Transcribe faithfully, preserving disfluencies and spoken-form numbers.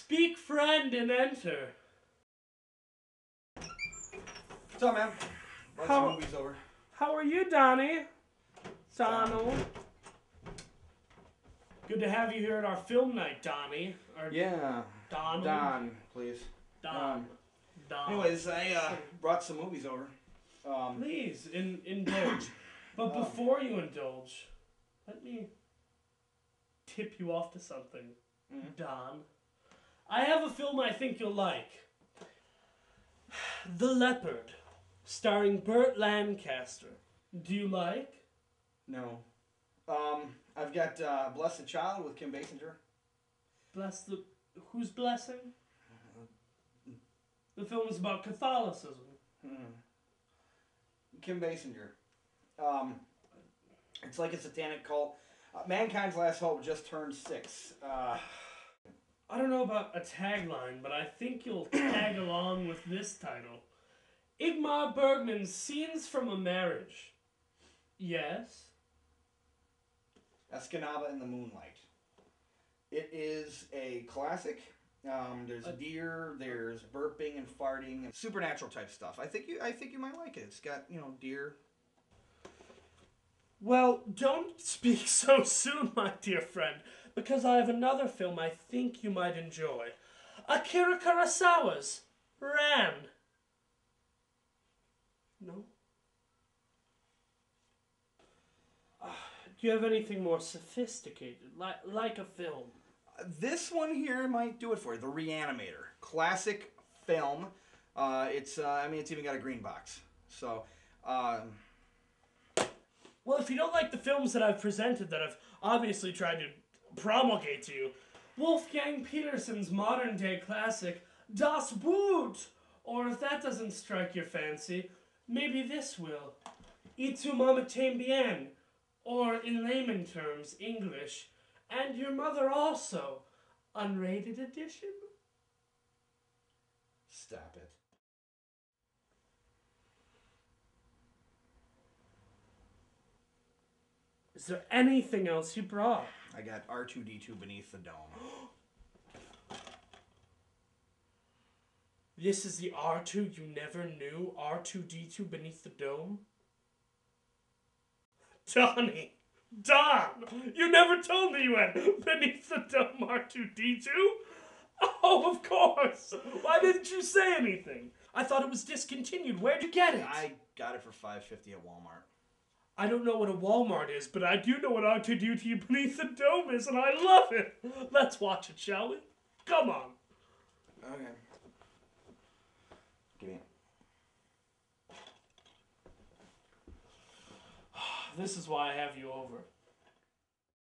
Speak, friend, and enter. What's up, man? Once how, the movie's over. How are you, Donnie? Donald. Good to have you here at our film night, Donnie. Or yeah. Donald. Don, please. Don. Don. Don. Anyways, I uh, brought some movies over. Um, please, in, indulge. But before um, you indulge, let me tip you off to something, mm-hmm. Don. I have a film I think you'll like. The Leopard, starring Burt Lancaster. Do you like? No. Um, I've got uh, Bless the Child with Kim Basinger. Bless the... Who's blessing? Uh, the film is about Catholicism. Hmm. Kim Basinger. Um, it's like a satanic cult. Uh, Mankind's Last Hope just turned six. Uh... I don't know about a tagline, but I think you'll tag along with this title. Ingmar Bergman's Scenes from a Marriage. Yes? Escanaba in the Moonlight. It is a classic. Um, there's a deer, there's burping and farting, and supernatural type stuff. I think you I think you might like it. It's got, you know, deer. Well, don't speak so soon, my dear friend. Because I have another film I think you might enjoy. Akira Kurosawa's Ran. No? Uh, do you have anything more sophisticated, like, like a film? Uh, this one here might do it for you. The Reanimator. Classic film. Uh, it's, uh, I mean, it's even got a green box. So, um... well, if you don't like the films that I've presented that I've obviously tried to promulgate to you, Wolfgang Petersen's modern-day classic, Das Boot! Or if that doesn't strike your fancy, maybe this will. Y tu mama tambien, or in layman terms, English, And Your Mother Also, unrated edition? Stop it. Is there anything else you brought? I got R two D two Beneath the Dome. This is the R two you never knew? R two D two Beneath the Dome? Donnie! Don! You never told me you had Beneath the Dome R two D two? Oh, of course! Why didn't you say anything? I thought it was discontinued. Where'd you get it? I got it for five fifty at Walmart. I don't know what a Walmart is, but I do know what R two D two Beneath the Dome is, and I love it! Let's watch it, shall we? Come on! Okay. Give me it. This is why I have you over.